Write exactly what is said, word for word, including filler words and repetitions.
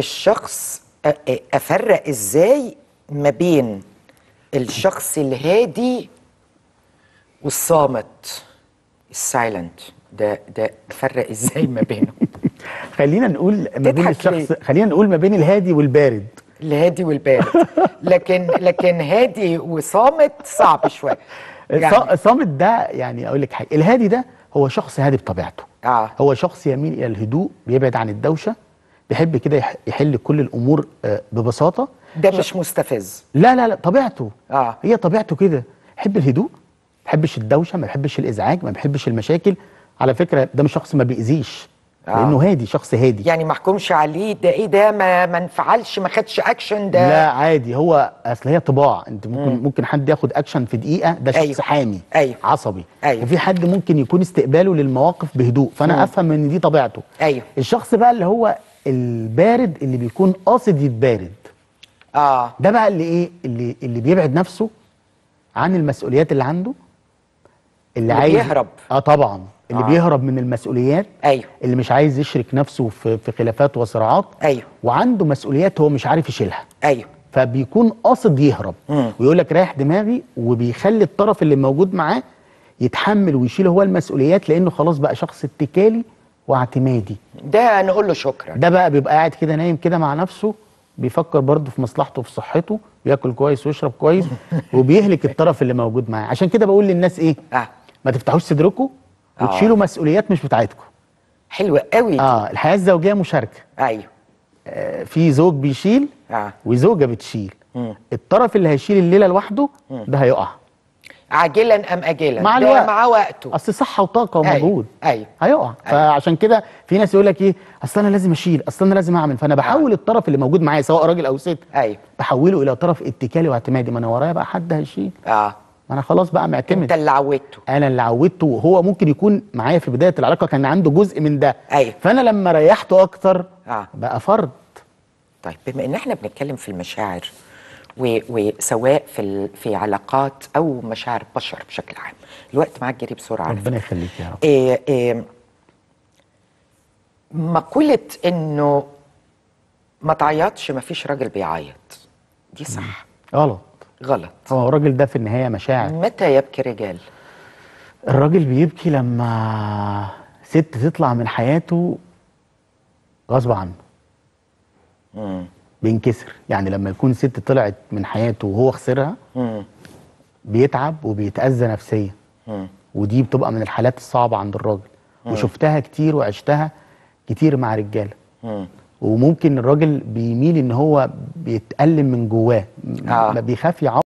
الشخص، افرق ازاي ما بين الشخص الهادي والصامت، السايلنت ده ده افرق ازاي ما بينهم؟ خلينا نقول ما بين الشخص، خلينا نقول ما بين الهادي والبارد. الهادي والبارد، لكن لكن هادي وصامت صعب شويه. يعني صامت ده، يعني اقول لك حاجه، الهادي ده هو شخص هادي بطبيعته، آه. هو شخص يميل الى الهدوء، بيبعد عن الدوشه، بيحب كده يحل كل الامور ببساطه. ده مش مستفز؟ لا لا لا، طبيعته، آه. هي طبيعته كده، يحب الهدوء، ما بيحبش الدوشه، ما بيحبش الازعاج، ما بيحبش المشاكل. على فكره ده مش شخص ما بيأذيش، آه. لانه هادي، شخص هادي، يعني ما احكمش عليه ده ايه ده ما ما انفعلش، ما خدش اكشن، ده لا عادي. هو اصل هي طباع، انت ممكن مم. ممكن حد ياخد اكشن في دقيقه، ده شخص أيوه. حامي، أيوه. عصبي، أيوه. وفي حد ممكن يكون استقباله للمواقف بهدوء، فانا مم. افهم ان دي طبيعته، أيوه. الشخص بقى اللي هو البارد، اللي بيكون قاصد يتبارد، اه ده بقى اللي ايه، اللي اللي بيبعد نفسه عن المسؤوليات اللي عنده، اللي, اللي عايز بيهرب، اه طبعا اللي آه. بيهرب من المسؤوليات، ايوه، اللي مش عايز يشرك نفسه في في خلافات وصراعات، ايوه، وعنده مسؤوليات هو مش عارف يشيلها، ايوه، فبيكون قاصد يهرب، مم. ويقول لك رايح دماغي، وبيخلي الطرف اللي موجود معاه يتحمل ويشيل هو المسؤوليات، لانه خلاص بقى شخص اتكالي واعتمادي. ده نقول له شكرا. ده بقى بيبقى قاعد كده نايم كده مع نفسه، بيفكر برضه في مصلحته وفي صحته، بياكل كويس ويشرب كويس، وبيهلك الطرف اللي موجود معاه. عشان كده بقول للناس ايه؟ آه. ما تفتحوش صدركم وتشيلوا مسؤوليات مش بتاعتكم. حلوه قوي. اه الحياه الزوجيه مشاركه. ايوه. آه في زوج بيشيل، آه. وزوجه بتشيل. مم. الطرف اللي هيشيل الليله لوحده ده هيقع. عاجلا ام اجلا، مع الوقت، مع وقته، اصل صحه وطاقه ومجهود، ايوه هيقع. فعشان كده في ناس يقول لك ايه، اصل انا لازم اشيل، اصل انا لازم اعمل، فانا بحول آه. الطرف اللي موجود معايا سواء راجل او ست، ايوه، بحوله الى طرف اتكالي واعتمادي. ما انا ورايا بقى حد هيشيل، اه انا خلاص بقى معتمد. انت اللي عودته، انا اللي عودته، وهو ممكن يكون معايا في بدايه العلاقه كان عنده جزء من ده، أيوة. فانا لما ريحته اكتر آه. بقى فرد. طيب بما ان احنا بنتكلم في المشاعر، وسواء في في علاقات او مشاعر بشر بشكل عام، الوقت معاك جري بسرعه، ربنا يخليك يا رب. إيه إيه مقوله انه ما تعيطش، ما فيش راجل بيعيط، دي صح؟ غلط غلط. هو الراجل ده في النهايه مشاعر. متى يبكي رجال؟ الراجل بيبكي لما ست تطلع من حياته غصب عنه. امم بينكسر، يعني لما يكون ست طلعت من حياته وهو خسرها، مم. بيتعب وبيتأذى نفسيا، مم. ودي بتبقى من الحالات الصعبة عند الراجل، مم. وشفتها كتير وعشتها كتير مع رجالة، مم. وممكن الراجل بيميل ان هو بيتألم من جواه، آه. ما بيخاف يعبر